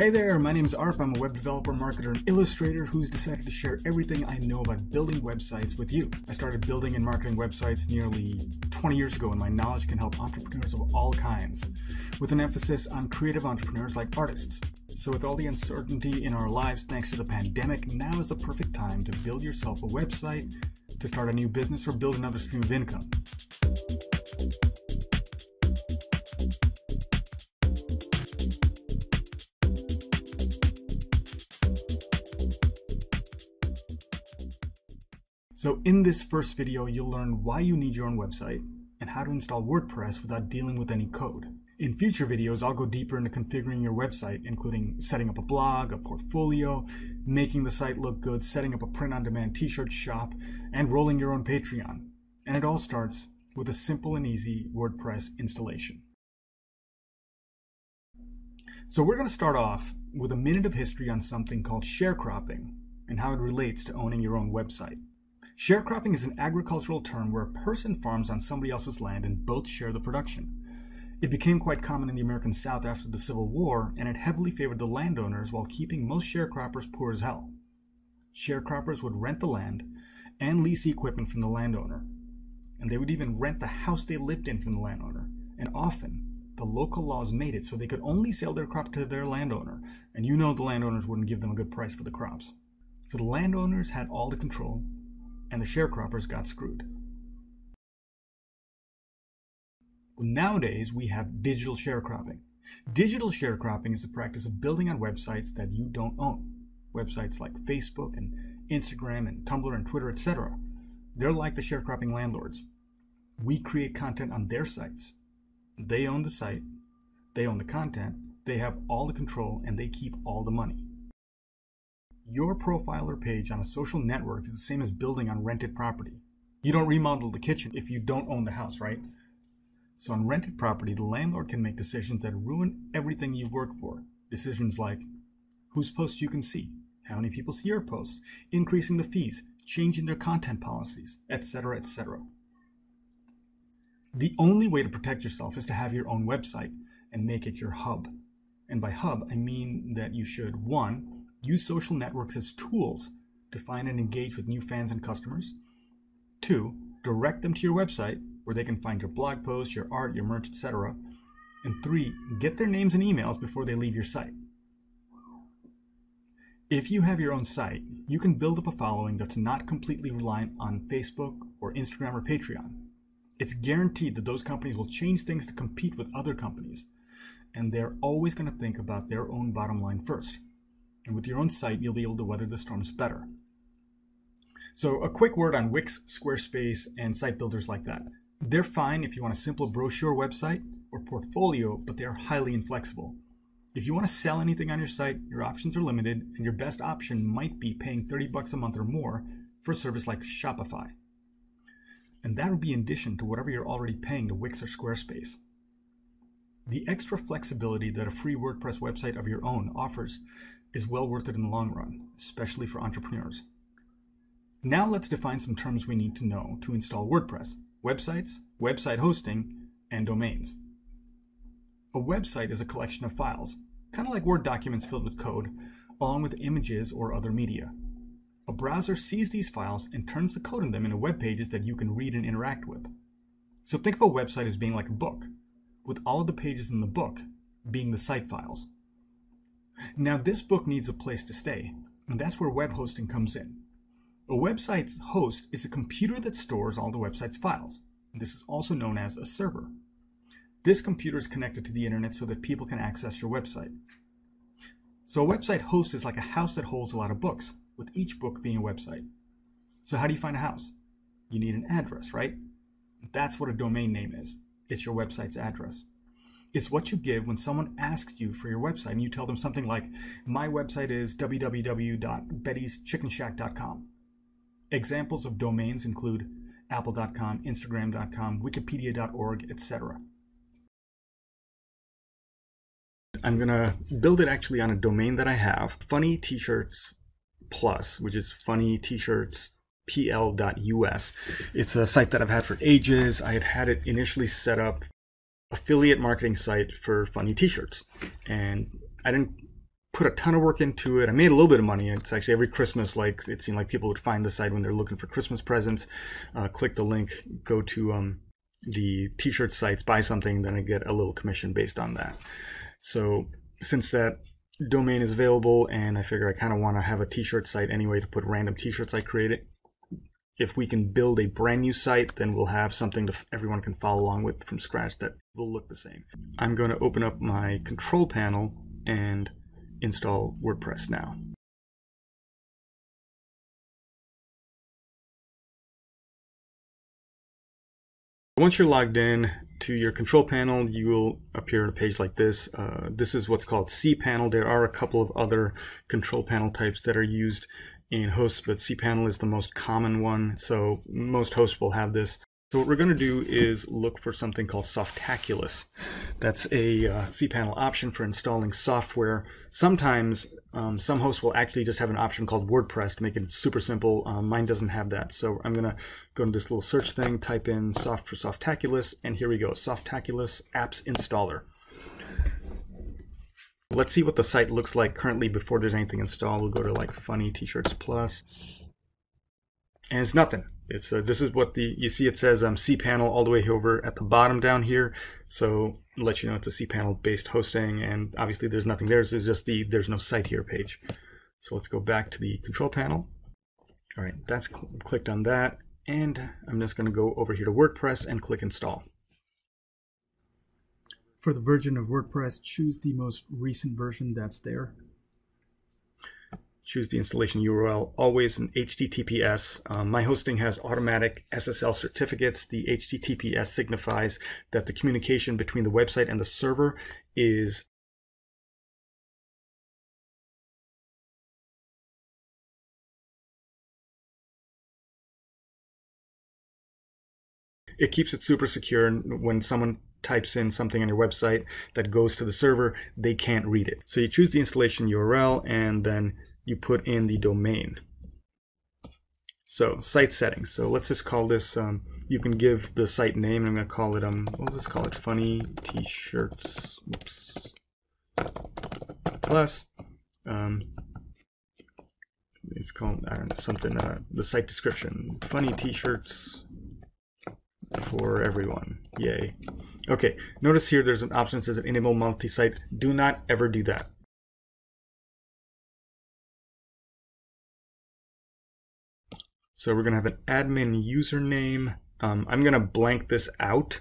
Hey there, my name is Arp. I'm a web developer, marketer, and illustrator who's decided to share everything I know about building websites with you. I started building and marketing websites nearly 20 years ago, and my knowledge can help entrepreneurs of all kinds, with an emphasis on creative entrepreneurs like artists. So with all the uncertainty in our lives thanks to the pandemic, now is the perfect time to build yourself a website, to start a new business, or build another stream of income. So in this first video, you'll learn why you need your own website and how to install WordPress without dealing with any code. In future videos, I'll go deeper into configuring your website, including setting up a blog, a portfolio, making the site look good, setting up a print-on-demand t-shirt shop, and rolling your own Patreon. And it all starts with a simple and easy WordPress installation. So we're going to start off with a minute of history on something called sharecropping and how it relates to owning your own website. Sharecropping is an agricultural term where a person farms on somebody else's land and both share the production. It became quite common in the American South after the Civil War, and it heavily favored the landowners while keeping most sharecroppers poor as hell. Sharecroppers would rent the land and lease equipment from the landowner, and they would even rent the house they lived in from the landowner, and often the local laws made it so they could only sell their crop to their landowner, and you know the landowners wouldn't give them a good price for the crops. So the landowners had all the control, and the sharecroppers got screwed. Nowadays, we have digital sharecropping. Digital sharecropping is the practice of building on websites that you don't own. Websites like Facebook and Instagram and Tumblr and Twitter, etc. They're like the sharecropping landlords. We create content on their sites. They own the site, they own the content, they have all the control, and they keep all the money. Your profile or page on a social network is the same as building on rented property. You don't remodel the kitchen if you don't own the house, right? So on rented property, the landlord can make decisions that ruin everything you've worked for. Decisions like whose posts you can see, how many people see your posts, increasing the fees, changing their content policies, etc., etc. The only way to protect yourself is to have your own website and make it your hub. And by hub, I mean that you should, one, use social networks as tools to find and engage with new fans and customers. Two, direct them to your website where they can find your blog posts, your art, your merch, etc. And three, get their names and emails before they leave your site. If you have your own site, you can build up a following that's not completely reliant on Facebook or Instagram or Patreon. It's guaranteed that those companies will change things to compete with other companies, and they're always going to think about their own bottom line first. And with your own site, you'll be able to weather the storms better. So a quick word on Wix, Squarespace, and site builders like that. They're fine if you want a simple brochure website or portfolio, but they're highly inflexible. If you want to sell anything on your site, your options are limited, and your best option might be paying $30 a month or more for a service like Shopify. And that would be in addition to whatever you're already paying to Wix or Squarespace. The extra flexibility that a free WordPress website of your own offers is well worth it in the long run, especially for entrepreneurs. Now let's define some terms we need to know to install WordPress: websites, website hosting, and domains. A website is a collection of files, kind of like Word documents filled with code, along with images or other media. A browser sees these files and turns the code in them into web pages that you can read and interact with. So think of a website as being like a book, with all of the pages in the book being the site files. Now this book needs a place to stay, and that's where web hosting comes in. A website's host is a computer that stores all the website's files. This is also known as a server. This computer is connected to the internet so that people can access your website. So a website host is like a house that holds a lot of books, with each book being a website. So how do you find a house? You need an address, right? That's what a domain name is. It's your website's address. It's what you give when someone asks you for your website and you tell them something like, my website is www.bettyschickenshack.com. Examples of domains include apple.com, instagram.com, wikipedia.org, etc. I'm going to build it actually on a domain that I have, Funny T-Shirts Plus, which is funnytshirtspl.us. It's a site that I've had for ages. I had it initially set up affiliate marketing site for funny t-shirts, and I didn't put a ton of work into it. I made a little bit of money. It's actually every Christmas, like, it seemed like people would find the site when they're looking for Christmas presents, click the link, go to the t-shirt sites, buy something, then I get a little commission based on that. So since that domain is available and I figure I kind of want to have a t-shirt site anyway to put random t-shirts I created, if we can build a brand new site, then we'll have something that everyone can follow along with from scratch that will look the same. I'm going to open up my control panel and install WordPress now. Once you're logged in to your control panel, you will appear on a page like this. This is what's called cPanel. There are a couple of other control panel types that are used in hosts, but cPanel is the most common one, so most hosts will have this. So what we're going to do is look for something called Softaculous. That's a cPanel option for installing software. Sometimes some hosts will actually just have an option called WordPress to make it super simple. Mine doesn't have that, so I'm going to go into this little search thing, type in soft for Softaculous, and here we go, Softaculous apps installer. Let's see what the site looks like currently before there's anything installed. We'll go to like funny t-shirts plus, and it's nothing. It's this is what you see. It says cPanel all the way over at the bottom down here, so I'll let you know it's a cPanel based hosting, and obviously there's nothing there. It's just the there's no site here page. So let's go back to the control panel. All right, that's clicked on that, and I'm just going to go over here to WordPress and click install. For the version of WordPress, choose the most recent version that's there. Choose the installation URL, always an HTTPS. My hosting has automatic SSL certificates. The HTTPS signifies that the communication between the website and the server is it keeps it super secure, and when someone types in something on your website that goes to the server, they can't read it. So you choose the installation URL and then you put in the domain. So site settings. So let's just call this, you can give the site name. I'm going to call it, we'll just call it funny t-shirts plus. It's called, I don't know, something, the site description, funny t-shirts for everyone. Yay. Okay, notice here there's an option that says enable multi-site. Do not ever do that. So we're going to have an admin username. I'm going to blank this out.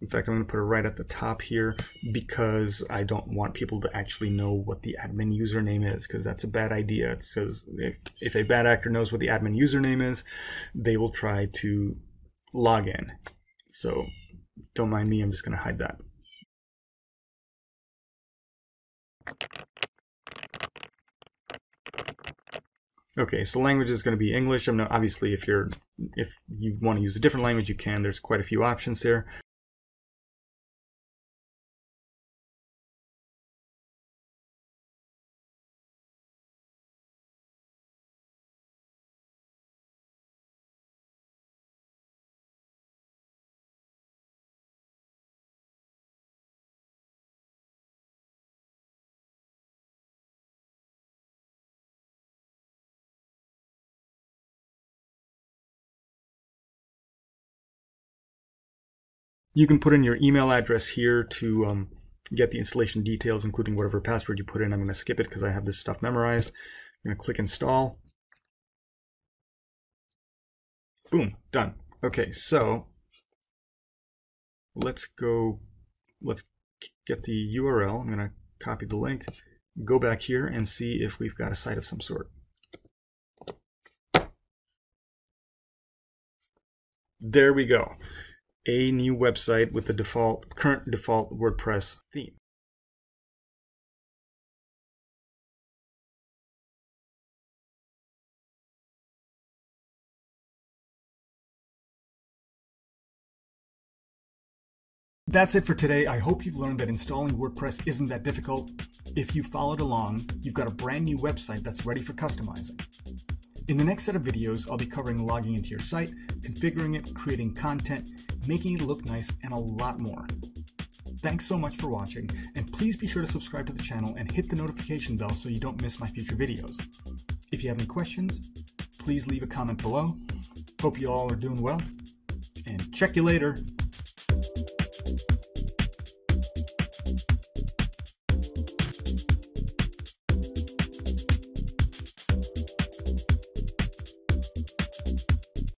In fact, I'm going to put it right at the top here because I don't want people to actually know what the admin username is, because that's a bad idea. It says if a bad actor knows what the admin username is, they will try to log in. So don't mind me, I'm just going to hide that. Okay, so language is going to be English. I'm not, obviously if you want to use a different language you can. There's quite a few options there. You can put in your email address here to get the installation details, including whatever password you put in. I'm going to skip it because I have this stuff memorized. I'm going to click install. Boom, done. Okay, so let's get the URL. I'm going to copy the link, go back here and see if we've got a site of some sort. There we go. A new website with the current default WordPress theme. That's it for today. I hope you've learned that installing WordPress isn't that difficult. If you followed along, you've got a brand new website that's ready for customizing. In the next set of videos, I'll be covering logging into your site, configuring it, creating content, making it look nice, and a lot more. Thanks so much for watching, and please please be sure to subscribe to the channel and hit the notification bell so you don't miss my future videos. If you have any questions, please leave a comment below. Hope you all are doing well, and check you later.